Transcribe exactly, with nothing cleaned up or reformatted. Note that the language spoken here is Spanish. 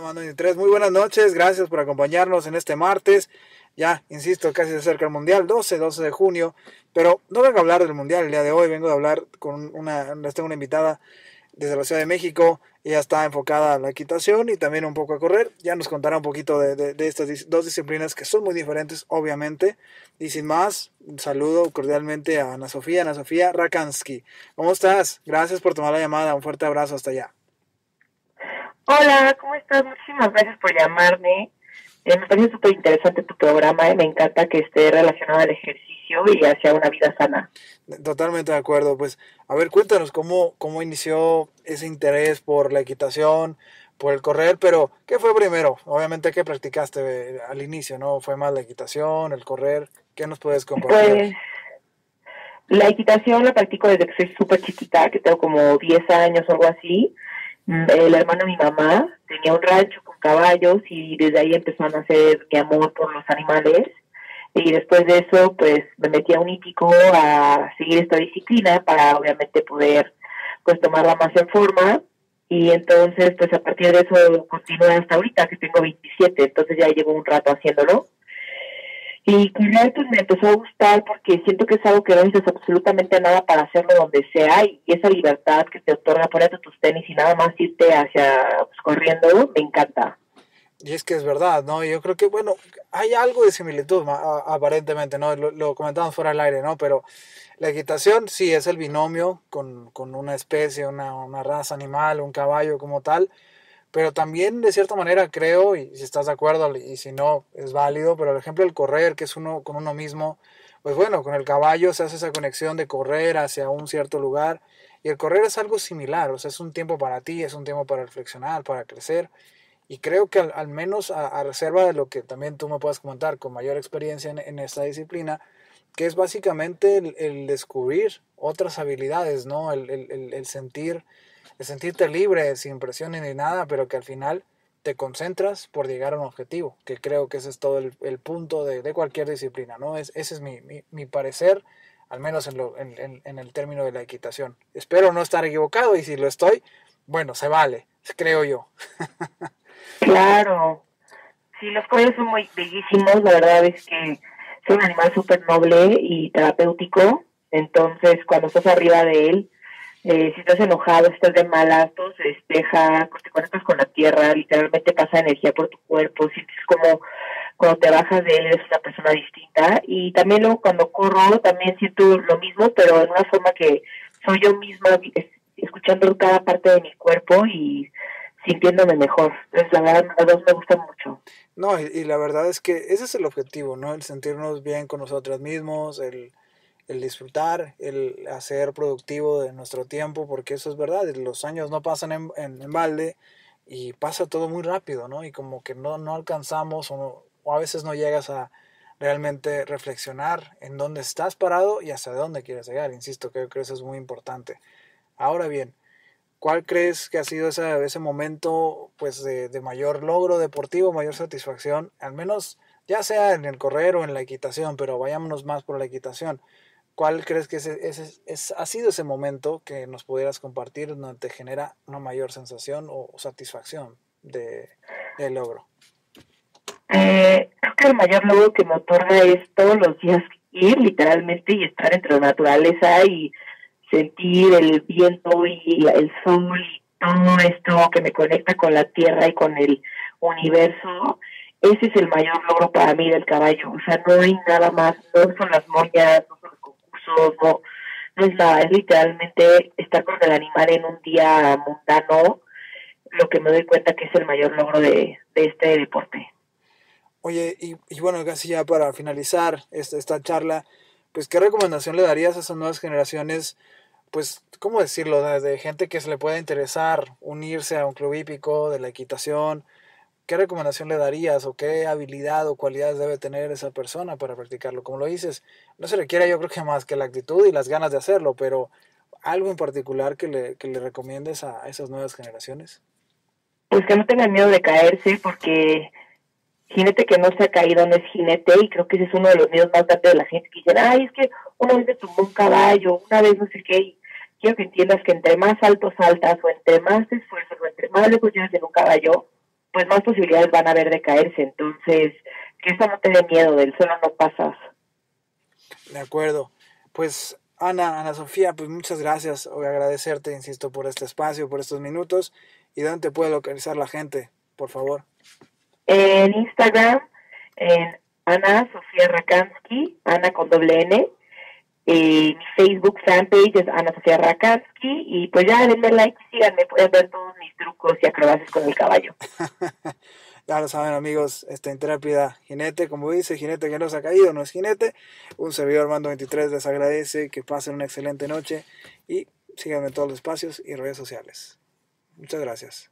Mando veintitrés, muy buenas noches, gracias por acompañarnos en este martes. Ya, insisto, casi se acerca el Mundial, doce de junio, pero no vengo a hablar del Mundial el día de hoy, vengo a hablar con una, tengo una invitada desde la Ciudad de México, ella está enfocada a la equitación y también un poco a correr, ya nos contará un poquito de, de, de estas dos disciplinas que son muy diferentes, obviamente, y sin más, saludo cordialmente a Ana Sofía, Ana Sofía Racansky. ¿Cómo estás? Gracias por tomar la llamada, un fuerte abrazo hasta allá. Hola, ¿cómo estás? Muchísimas gracias por llamarme. Eh, me parece súper interesante tu programa y me encanta que esté relacionado al ejercicio y hacia una vida sana. Totalmente de acuerdo. Pues, a ver, cuéntanos cómo, cómo inició ese interés por la equitación, por el correr, pero ¿qué fue primero? Obviamente, ¿qué practicaste al inicio, no? ¿Fue más la equitación, el correr? ¿Qué nos puedes compartir? Pues, la equitación la practico desde que soy súper chiquita, que tengo como diez años o algo así. El hermano de mi mamá tenía un rancho con caballos y desde ahí empezó a nacer mi amor por los animales y después de eso pues me metí a un hípico a seguir esta disciplina para obviamente poder pues tomarla más en forma y entonces pues a partir de eso continué hasta ahorita que tengo veintisiete, entonces ya llevo un rato haciéndolo. Y correr pues me empezó a gustar porque siento que es algo que no necesitas absolutamente nada para hacerlo donde sea y esa libertad que te otorga ponerte tus tenis y nada más irte hacia pues, corriendo, me encanta. Y es que es verdad, ¿no? Yo creo que, bueno, hay algo de similitud aparentemente, ¿no? Lo, lo comentamos fuera del aire, ¿no? Pero la equitación sí es el binomio con, con una especie, una, una raza animal, un caballo como tal. Pero también, de cierta manera, creo, y si estás de acuerdo, y si no, es válido, pero el ejemplo del correr, que es uno con uno mismo, pues bueno, con el caballo se hace esa conexión de correr hacia un cierto lugar, y el correr es algo similar, o sea, es un tiempo para ti, es un tiempo para reflexionar, para crecer, y creo que al, al menos a, a reserva de lo que también tú me puedas comentar con mayor experiencia en, en esta disciplina, que es básicamente el, el descubrir otras habilidades, ¿no? El, el, el, el sentir... de sentirte libre, sin presiones ni nada, pero que al final te concentras por llegar a un objetivo, que creo que ese es todo el, el punto de, de cualquier disciplina, ¿no? Es, ese es mi, mi, mi parecer, al menos en, lo, en, en, en el término de la equitación. Espero no estar equivocado y si lo estoy, bueno, se vale, creo yo. Claro, sí, los caballos son muy bellísimos, la verdad es que es un animal súper noble y terapéutico, entonces cuando estás arriba de él, Eh, si estás enojado, si estás de malas, todo se despeja, te conectas con la tierra, literalmente pasa energía por tu cuerpo, sientes como cuando te bajas de él eres una persona distinta y también luego cuando corro también siento lo mismo, pero en una forma que soy yo misma es, escuchando cada parte de mi cuerpo y sintiéndome mejor. Entonces la verdad, las dos me gustan mucho. No, y, y la verdad es que ese es el objetivo, ¿no? El sentirnos bien con nosotros mismos, el... el disfrutar, el hacer productivo de nuestro tiempo, porque eso es verdad, los años no pasan en, en, en balde y pasa todo muy rápido, ¿no? Y como que no, no alcanzamos o, no, o a veces no llegas a realmente reflexionar en dónde estás parado y hasta dónde quieres llegar, insisto, que yo creo que eso es muy importante. Ahora bien, ¿cuál crees que ha sido ese, ese momento pues de, de mayor logro deportivo, mayor satisfacción, al menos ya sea en el correr o en la equitación, pero vayámonos más por la equitación? ¿Cuál crees que ese, ese, ese, ha sido ese momento que nos pudieras compartir donde te genera una mayor sensación o satisfacción de, de logro? Eh, creo que el mayor logro que me otorga es todos los días ir literalmente y estar entre la naturaleza y sentir el viento y el sol y todo esto que me conecta con la tierra y con el universo. Ese es el mayor logro para mí del caballo. O sea, no hay nada más, no son las moñas, no son los concursos, no, no es nada, es literalmente estar con el animal en un día mundano, lo que me doy cuenta que es el mayor logro de, de este deporte. Oye, y, y bueno, casi ya para finalizar esta, esta charla, pues ¿qué recomendación le darías a esas nuevas generaciones? Pues, ¿cómo decirlo? De, de gente que se le pueda interesar unirse a un club hípico, de la equitación. ¿Qué recomendación le darías o qué habilidad o cualidades debe tener esa persona para practicarlo? Como lo dices, no se requiere yo creo que más que la actitud y las ganas de hacerlo, pero ¿algo en particular que le, que le recomiendes a esas nuevas generaciones? Pues que no tengan miedo de caerse porque jinete que no se ha caído no es jinete y creo que ese es uno de los miedos más grandes de la gente que dicen, ay, es que una vez me tumbó un caballo, una vez no sé qué, y quiero que entiendas que entre más alto saltas o entre más te esfuerzas o entre más lejos llegas en un caballo, pues más posibilidades van a haber de caerse. Entonces, que eso no te dé miedo, del suelo no pasas. De acuerdo. Pues, Ana, Ana Sofía, pues muchas gracias. Voy a agradecerte, insisto, por este espacio, por estos minutos. ¿Y dónde te puede localizar la gente, por favor? En Instagram, en Ana Sofía Racansky, Ana con doble N. Eh, mi Facebook fanpage es Ana Sofía Racansky, y pues ya denme like y síganme, pueden ver todos mis trucos y acrobacias con el caballo. Ya lo saben, amigos, esta intrépida jinete, como dice, jinete que no se ha caído, no es jinete. Un servidor Mando veintitrés les agradece, que pasen una excelente noche y síganme en todos los espacios y redes sociales. Muchas gracias.